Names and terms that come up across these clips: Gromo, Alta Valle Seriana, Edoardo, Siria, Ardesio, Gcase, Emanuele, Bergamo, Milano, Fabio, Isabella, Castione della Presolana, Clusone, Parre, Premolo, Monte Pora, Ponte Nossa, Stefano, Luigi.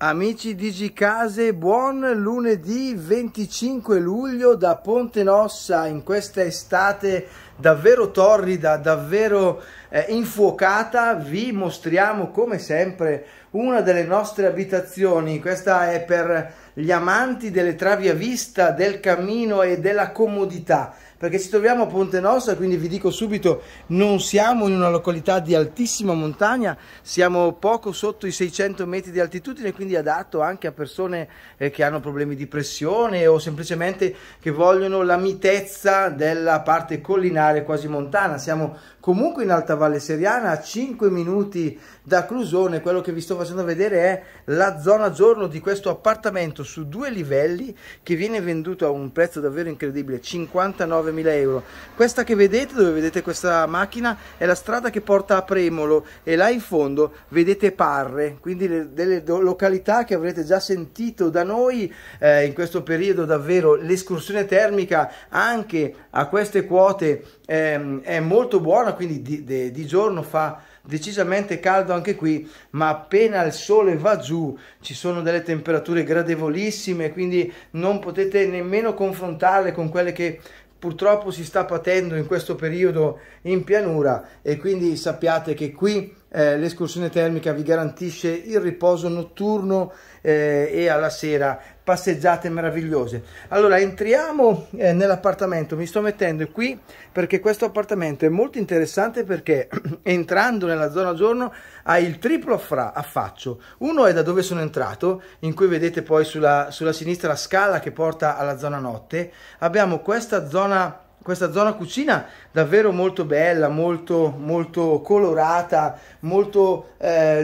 Amici di Gcase, buon lunedì 25 luglio da Ponte Nossa in questa estate davvero torrida, davvero infuocata. Vi mostriamo come sempre una delle nostre abitazioni. Questa è per gli amanti delle traviavista, del cammino e della comodità, perché ci troviamo a Ponte Nossa, quindi vi dico subito, non siamo in una località di altissima montagna, siamo poco sotto i 600 metri di altitudine, quindi adatto anche a persone che hanno problemi di pressione o semplicemente che vogliono la mitezza della parte collinare quasi montana. Siamo comunque in Alta Valle Seriana, a 5 minuti da Clusone. Quello che vi sto facendo vedere è la zona giorno di questo appartamento su due livelli che viene venduto a un prezzo davvero incredibile, 59.000 euro. Questa che vedete, dove vedete questa macchina, è la strada che porta a Premolo e là in fondo vedete Parre, quindi delle località che avrete già sentito da noi in questo periodo. Davvero l'escursione termica anche a queste quote è molto buona, quindi di giorno fa decisamente caldo anche qui, ma appena il sole va giù ci sono delle temperature gradevolissime, quindi non potete nemmeno confrontarle con quelle che purtroppo si sta patendo in questo periodo in pianura. E quindi sappiate che qui l'escursione termica vi garantisce il riposo notturno e alla sera passeggiate meravigliose. Allora entriamo nell'appartamento. Mi sto mettendo qui perché questo appartamento è molto interessante, perché entrando nella zona giorno ha il triplo affaccio. Uno è da dove sono entrato, in cui vedete poi sulla sinistra la scala che porta alla zona notte. Abbiamo questa zona cucina davvero molto bella, molto colorata, molto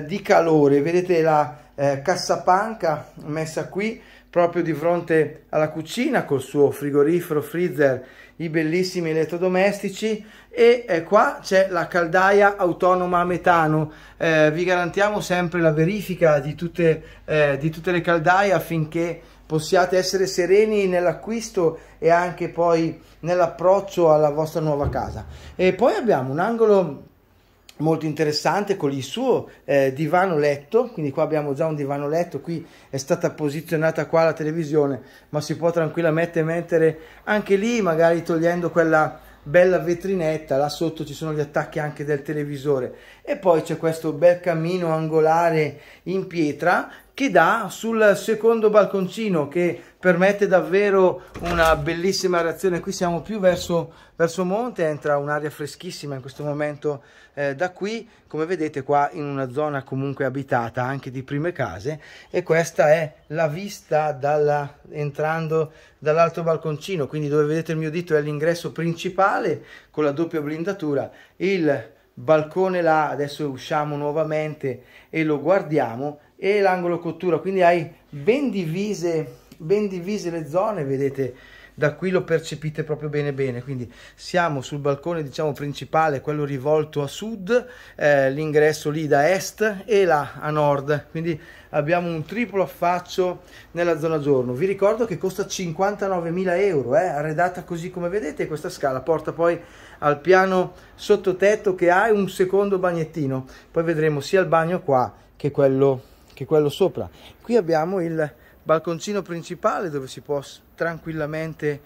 di calore. Vedete la cassapanca messa qui proprio di fronte alla cucina, col suo frigorifero, freezer, i bellissimi elettrodomestici, e qua c'è la caldaia autonoma a metano. Vi garantiamo sempre la verifica di tutte le caldaie affinché possiate essere sereni nell'acquisto e anche poi nell'approccio alla vostra nuova casa. E poi abbiamo un angolo molto interessante con il suo divano letto. Quindi qua abbiamo già un divano letto, qui è stata posizionata qua la televisione, ma si può tranquillamente mettere anche lì, magari togliendo quella bella vetrinetta. Là sotto ci sono gli attacchi anche del televisore, e poi c'è questo bel camino angolare in pietra che dà sul secondo balconcino, che permette davvero una bellissima reazione. Qui siamo più verso monte, entra un'aria freschissima in questo momento da qui, come vedete qua in una zona comunque abitata anche di prime case. E questa è la vista entrando dall'alto balconcino, quindi dove vedete il mio dito è l'ingresso principale con la doppia blindatura, il balcone là, adesso usciamo nuovamente e lo guardiamo, e l'angolo cottura. Quindi hai ben divise le zone, vedete, da qui lo percepite proprio bene. Quindi siamo sul balcone, diciamo, principale, quello rivolto a sud, l'ingresso lì da est e là a nord. Quindi abbiamo un triplo affaccio nella zona giorno. Vi ricordo che costa 59.000 euro, arredata così come vedete. Questa scala porta poi al piano sottotetto, che ha un secondo bagnettino, poi vedremo sia il bagno qua che quello sopra. Qui abbiamo il balconcino principale, dove si può tranquillamente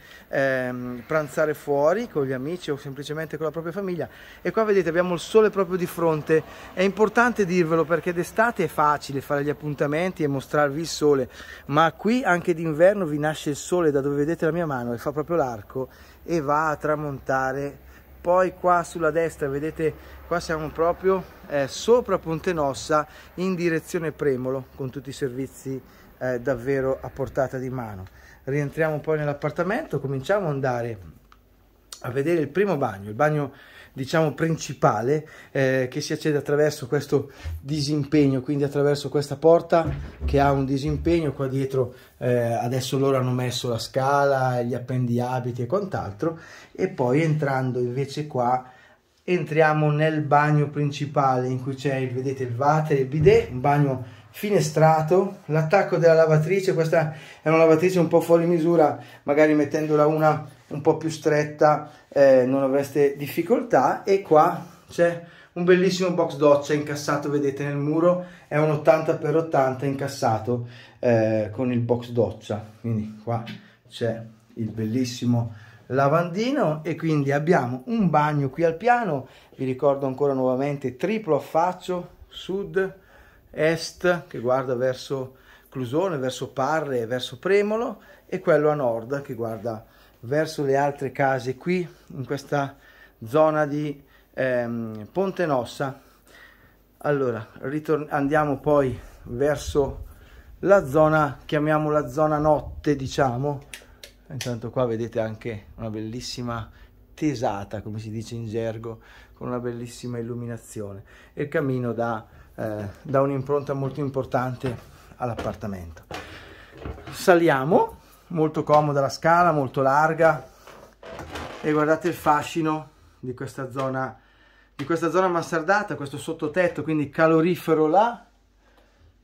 pranzare fuori con gli amici o semplicemente con la propria famiglia. E qua vedete abbiamo il sole proprio di fronte. È importante dirvelo, perché d'estate è facile fare gli appuntamenti e mostrarvi il sole, ma qui anche d'inverno vi nasce il sole da dove vedete la mia mano, e fa proprio l'arco e va a tramontare. Poi qua sulla destra vedete, qua siamo proprio sopra Ponte Nossa in direzione Premolo, con tutti i servizi davvero a portata di mano. Rientriamo poi nell'appartamento, cominciamo ad andare a vedere il primo bagno, il bagno diciamo principale, che si accede attraverso questo disimpegno, quindi attraverso questa porta che ha un disimpegno qua dietro. Adesso loro hanno messo la scala, gli appendiabiti e quant'altro. E poi entrando invece qua entriamo nel bagno principale, in cui c'è, vedete, il water, il bidet, un bagno finestrato, l'attacco della lavatrice. Questa è una lavatrice un po' fuori misura, magari mettendola una un po' più stretta non avreste difficoltà. E qua c'è un bellissimo box doccia incassato, vedete nel muro, è un 80x80 incassato con il box doccia, quindi qua c'è il bellissimo lavandino e quindi abbiamo un bagno qui al piano. Vi ricordo ancora nuovamente triplo affaccio sud est che guarda verso Clusone, verso Parre e verso Premolo, e quello a nord che guarda verso le altre case qui in questa zona di Ponte Nossa. Allora andiamo poi verso la zona, chiamiamola zona notte, diciamo. Intanto qua vedete anche una bellissima tesata, come si dice in gergo, con una bellissima illuminazione, e il cammino dà un'impronta molto importante all'appartamento. Saliamo, molto comoda la scala, molto larga, e guardate il fascino di questa zona, mansardata, questo sottotetto, quindi calorifero là,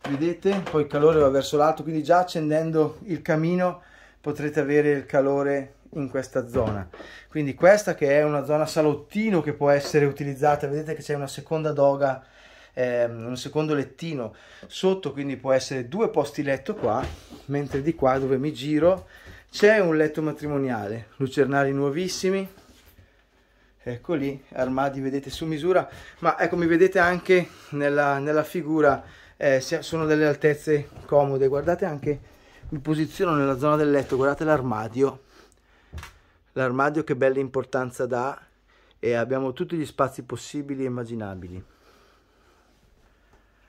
vedete, poi il calore va verso l'alto, quindi già accendendo il camino potrete avere il calore in questa zona. Quindi questa che è una zona salottino che può essere utilizzata, vedete che c'è una seconda doga, un secondo lettino sotto, quindi può essere due posti letto qua, mentre di qua dove mi giro c'è un letto matrimoniale, lucernari nuovissimi, ecco lì, armadi vedete su misura, ma ecco mi vedete anche nella figura, sono delle altezze comode, guardate anche. Mi posiziono nella zona del letto, guardate l'armadio, che bella importanza dà, e abbiamo tutti gli spazi possibili e immaginabili.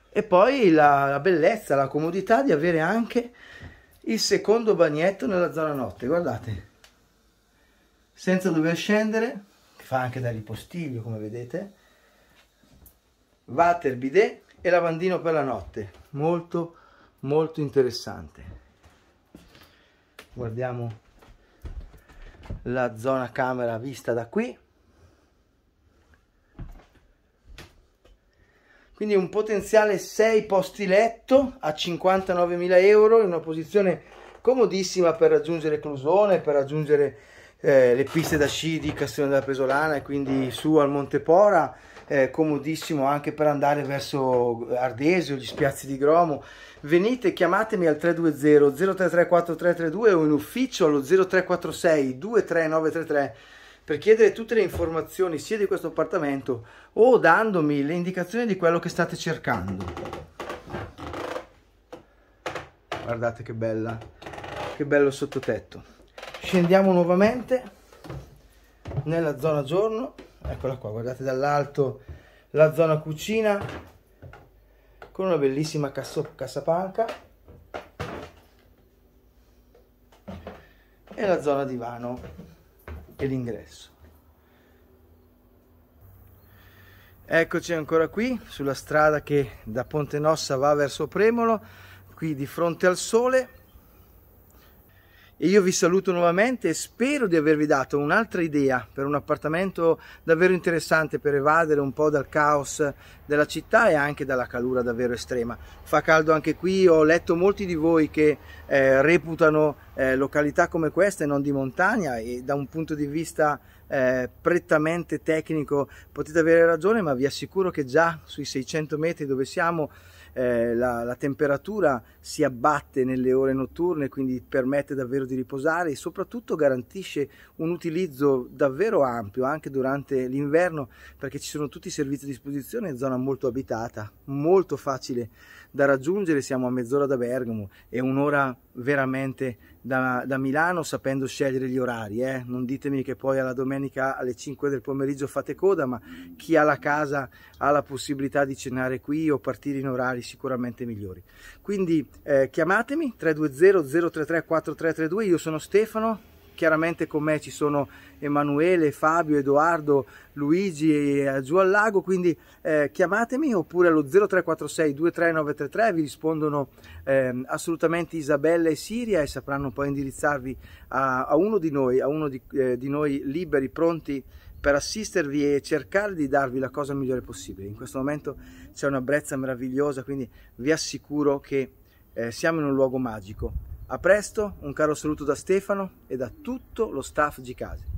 E poi la bellezza, la comodità di avere anche il secondo bagnetto nella zona notte, guardate, senza dover scendere, fa anche da ripostiglio come vedete, water, bidet e lavandino per la notte, molto molto interessante. Guardiamo la zona camera vista da qui, quindi un potenziale 6 posti letto a 59.000 euro in una posizione comodissima per raggiungere Clusone, per raggiungere le piste da sci di Castione della Presolana e quindi su al Monte Pora, comodissimo anche per andare verso Ardesio, gli spiazzi di Gromo. Venite, chiamatemi al 320 033 4332 o in ufficio allo 0346 23933 per chiedere tutte le informazioni sia di questo appartamento o dandomi le indicazioni di quello che state cercando. Guardate che bella, che bello sottotetto. Scendiamo nuovamente nella zona giorno, eccola qua, guardate dall'alto la zona cucina con una bellissima cassapanca e la zona divano e l'ingresso. Eccoci ancora qui sulla strada che da Ponte Nossa va verso Premolo, qui di fronte al sole. E io vi saluto nuovamente e spero di avervi dato un'altra idea per un appartamento davvero interessante per evadere un po' dal caos della città e anche dalla calura davvero estrema. Fa caldo anche qui, ho letto molti di voi che reputano località come questa e non di montagna, e da un punto di vista prettamente tecnico potete avere ragione, ma vi assicuro che già sui 600 metri dove siamo la temperatura si abbatte nelle ore notturne, quindi permette davvero di riposare e soprattutto garantisce un utilizzo davvero ampio anche durante l'inverno, perché ci sono tutti i servizi a disposizione, zona molto abitata, molto facile da raggiungere, siamo a mezz'ora da Bergamo e un'ora veramente da Milano, sapendo scegliere gli orari, non ditemi che poi alla domenica alle 5 del pomeriggio fate coda, ma chi ha la casa ha la possibilità di cenare qui o partire in orari sicuramente migliori. Quindi chiamatemi 320 033 4332, io sono Stefano, chiaramente con me ci sono Emanuele, Fabio, Edoardo, Luigi e giù al lago, quindi chiamatemi oppure allo 0346 23933, vi rispondono assolutamente Isabella e Siria e sapranno poi indirizzarvi a uno di noi, di noi liberi, pronti per assistervi e cercare di darvi la cosa migliore possibile. In questo momento c'è una brezza meravigliosa, quindi vi assicuro che siamo in un luogo magico. A presto, un caro saluto da Stefano e da tutto lo staff Gcase.